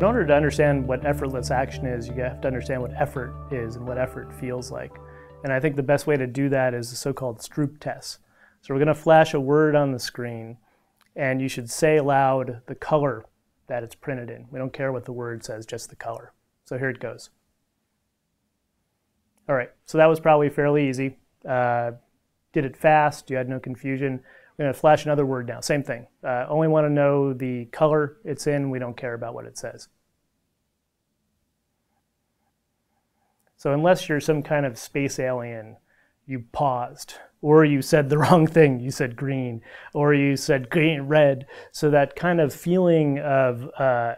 In order to understand what effortless action is, you have to understand what effort is and what effort feels like. And I think the best way to do that is the so-called Stroop test. So we're going to flash a word on the screen, and you should say aloud the color that it's printed in. We don't care what the word says, just the color. So here it goes. All right, so that was probably fairly easy. Did it fast, you had no confusion. We're going to flash another word now, same thing. Only want to know the color it's in, we don't care about what it says. So unless you're some kind of space alien, you paused, or you said the wrong thing, you said green, or you said green, red. So that kind of feeling of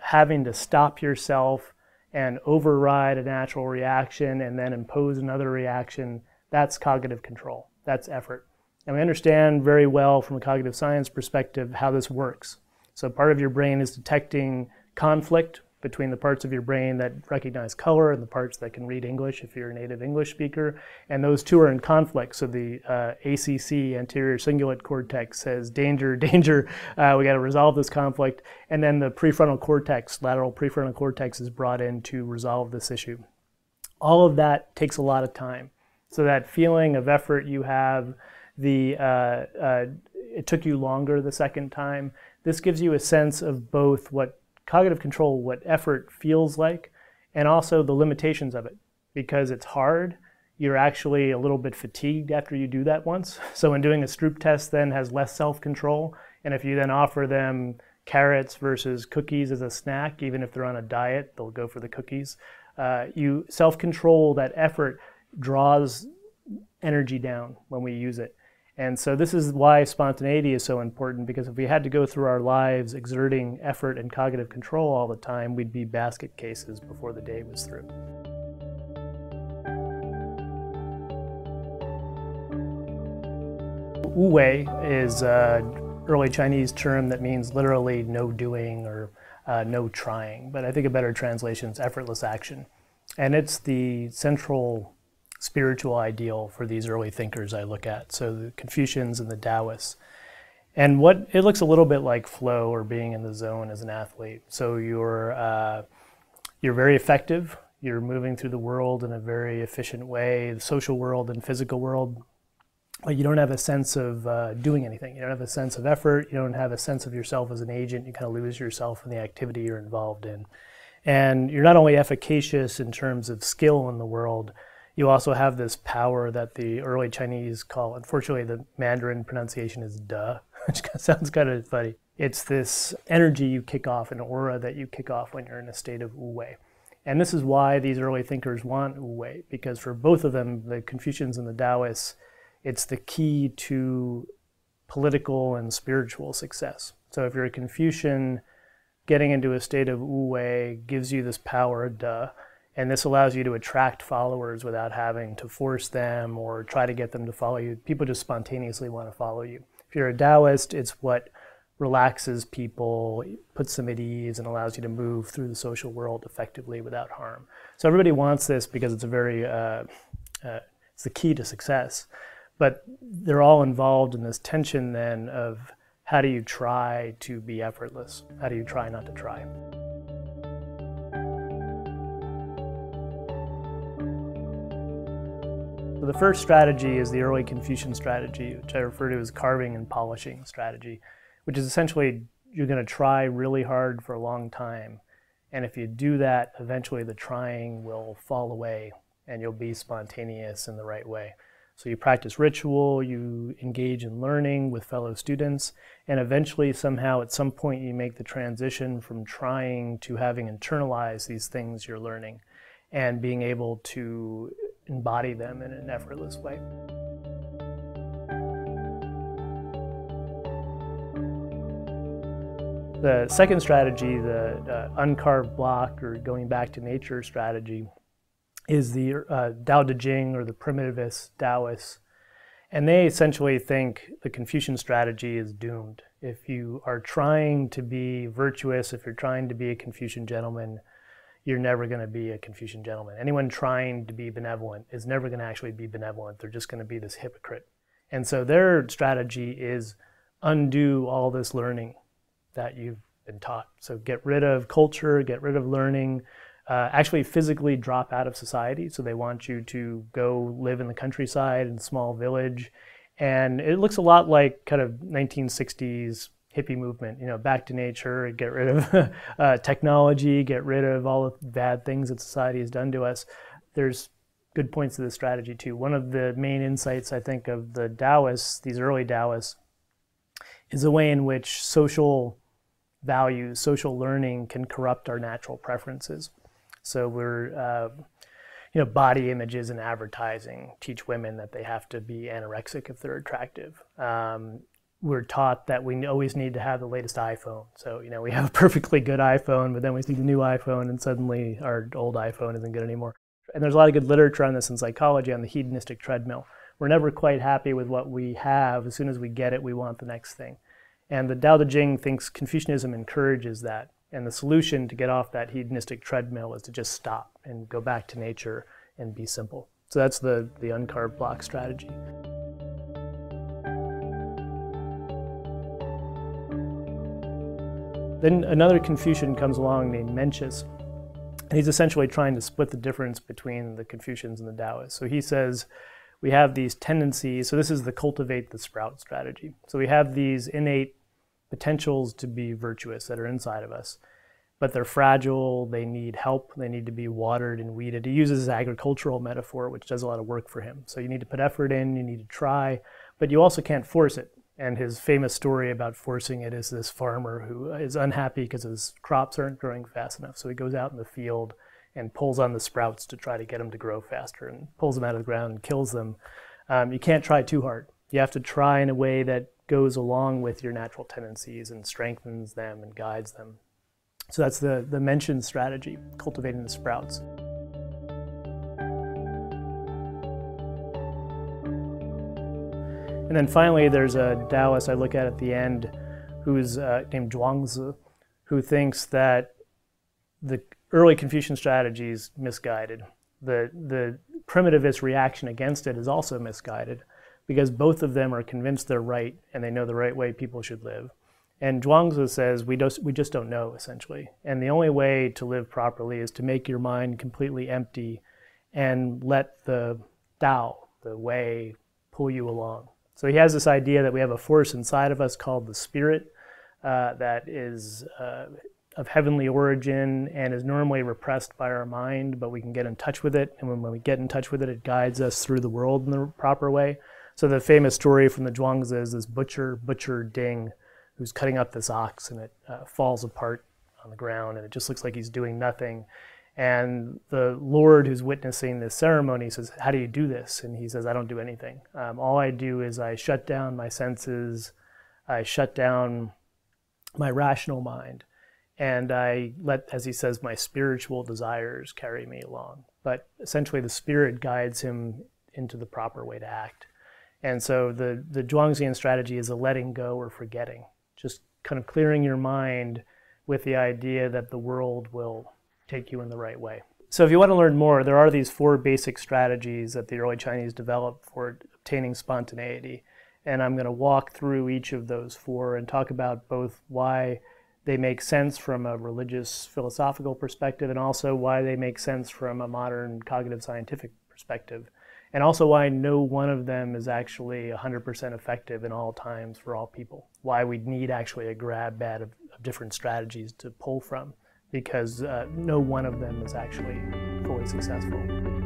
having to stop yourself and override a natural reaction and then impose another reaction, that's cognitive control, that's effort. And we understand very well from a cognitive science perspective how this works. So part of your brain is detecting conflict between the parts of your brain that recognize color and the parts that can read English if you're a native English speaker. And those two are in conflict. So the ACC, anterior cingulate cortex, says danger, danger, we gotta resolve this conflict. And then the prefrontal cortex, lateral prefrontal cortex, is brought in to resolve this issue. All of that takes a lot of time. So that feeling of effort you have, it took you longer the second time. This gives you a sense of both what cognitive control, what effort feels like, and also the limitations of it. Because it's hard, you're actually a little bit fatigued after you do that once. So in doing a Stroop test then has less self-control, and if you then offer them carrots versus cookies as a snack, even if they're on a diet, they'll go for the cookies. You self-control, that effort draws energy down when we use it. And so this is why spontaneity is so important, because if we had to go through our lives exerting effort and cognitive control all the time, we'd be basket cases before the day was through. Wu Wei is an early Chinese term that means literally no doing or no trying, but I think a better translation is effortless action. And it's the central spiritual ideal for these early thinkers I look at, so the Confucians and the Taoists. And what it looks a little bit like flow or being in the zone as an athlete. So you're very effective, you're moving through the world in a very efficient way, the social world and physical world, but you don't have a sense of doing anything. You don't have a sense of effort, you don't have a sense of yourself as an agent, you kind of lose yourself in the activity you're involved in. And you're not only efficacious in terms of skill in the world, you also have this power that the early Chinese call, unfortunately the Mandarin pronunciation is "duh," which sounds kind of funny. It's this energy you kick off, an aura that you kick off when you're in a state of Wu Wei. And this is why these early thinkers want Wu Wei, because for both of them, the Confucians and the Taoists, it's the key to political and spiritual success. So if you're a Confucian, getting into a state of Wu Wei gives you this power, "duh," and this allows you to attract followers without having to force them or try to get them to follow you. People just spontaneously want to follow you. If you're a Taoist, it's what relaxes people, puts them at ease, and allows you to move through the social world effectively without harm. So everybody wants this because it's a very, it's the key to success. But they're all involved in this tension then of how do you try to be effortless? How do you try not to try? So the first strategy is the early Confucian strategy, which I refer to as carving and polishing strategy, which is essentially you're going to try really hard for a long time, and if you do that, eventually the trying will fall away and you'll be spontaneous in the right way. So you practice ritual, you engage in learning with fellow students, and eventually somehow at some point you make the transition from trying to having internalized these things you're learning and being able to embody them in an effortless way. The second strategy, the uncarved block or going back to nature strategy, is the Dao De Jing or the primitivist Taoists. And they essentially think the Confucian strategy is doomed. If you are trying to be virtuous, if you're trying to be a Confucian gentleman, you're never going to be a Confucian gentleman. Anyone trying to be benevolent is never going to actually be benevolent. They're just going to be this hypocrite. And so their strategy is undo all this learning that you've been taught. So get rid of culture, get rid of learning, actually physically drop out of society. So they want you to go live in the countryside in a small village. And it looks a lot like kind of 1960s hippie movement, you know, back to nature, get rid of technology, get rid of all the bad things that society has done to us. There's good points to this strategy too. One of the main insights, I think, of the Taoists, these early Taoists, is the way in which social values, social learning can corrupt our natural preferences. So we're, you know, body images and advertising teach women that they have to be anorexic if they're attractive. We're taught that we always need to have the latest iPhone. So, you know, we have a perfectly good iPhone, but then we see the new iPhone and suddenly our old iPhone isn't good anymore. And there's a lot of good literature on this in psychology, on the hedonistic treadmill. We're never quite happy with what we have. As soon as we get it, we want the next thing. And the Dao De Jing thinks Confucianism encourages that. And the solution to get off that hedonistic treadmill is to just stop and go back to nature and be simple. So that's the uncarved block strategy. Then another Confucian comes along named Mencius. And he's essentially trying to split the difference between the Confucians and the Taoists. So he says, we have these tendencies, so this is the cultivate the sprout strategy. So we have these innate potentials to be virtuous that are inside of us, but they're fragile, they need help, they need to be watered and weeded. He uses his agricultural metaphor, which does a lot of work for him. So you need to put effort in, you need to try, but you also can't force it. And his famous story about forcing it is this farmer who is unhappy because his crops aren't growing fast enough. So he goes out in the field and pulls on the sprouts to try to get them to grow faster and pulls them out of the ground and kills them. You can't try too hard. You have to try in a way that goes along with your natural tendencies and strengthens them and guides them. So that's the mentioned strategy, cultivating the sprouts. And then finally, there's a Taoist I look at the end who's named Zhuangzi, who thinks that the early Confucian strategy is misguided. The primitivist reaction against it is also misguided because both of them are convinced they're right and they know the right way people should live. And Zhuangzi says, we just don't know, essentially. And the only way to live properly is to make your mind completely empty and let the Dao, the way, pull you along. So he has this idea that we have a force inside of us called the spirit that is of heavenly origin and is normally repressed by our mind, but we can get in touch with it. And when we get in touch with it, it guides us through the world in the proper way. So the famous story from the Zhuangzi is this butcher Ding, who's cutting up this ox and it falls apart on the ground and it just looks like he's doing nothing. And the Lord who's witnessing this ceremony says, how do you do this? And he says, I don't do anything. All I do is I shut down my senses, I shut down my rational mind, and I let, as he says, my spiritual desires carry me along. But essentially the spirit guides him into the proper way to act. And so the Zhuangzian strategy is a letting go or forgetting, just kind of clearing your mind with the idea that the world will take you in the right way. So if you want to learn more, there are these four basic strategies that the early Chinese developed for obtaining spontaneity. And I'm going to walk through each of those four and talk about both why they make sense from a religious philosophical perspective and also why they make sense from a modern cognitive scientific perspective. And also why no one of them is actually 100% effective in all times for all people. Why we'd need actually a grab bag of different strategies to pull from, because no one of them is actually fully successful.